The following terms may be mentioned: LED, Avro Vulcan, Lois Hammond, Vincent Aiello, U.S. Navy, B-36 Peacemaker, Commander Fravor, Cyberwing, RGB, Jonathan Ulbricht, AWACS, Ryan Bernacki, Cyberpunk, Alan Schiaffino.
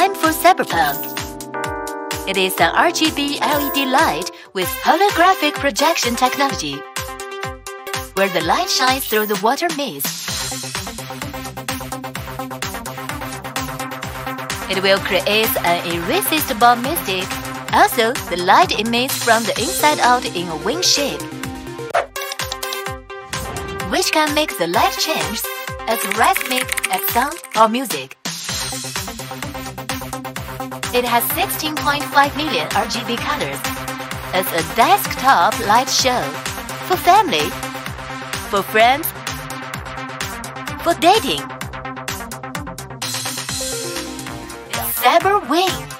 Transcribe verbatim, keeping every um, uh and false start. time for Cyberpunk. It is an R G B L E D light with holographic projection technology, where the light shines through the water mist. It will create an irresistible mystic. Also, the light emits from the inside out in a wing shape, which can make the light change as rhythmic as sound or music. It has sixteen point five million R G B colors as a desktop light show for family, for friends, for dating. Cyberwing.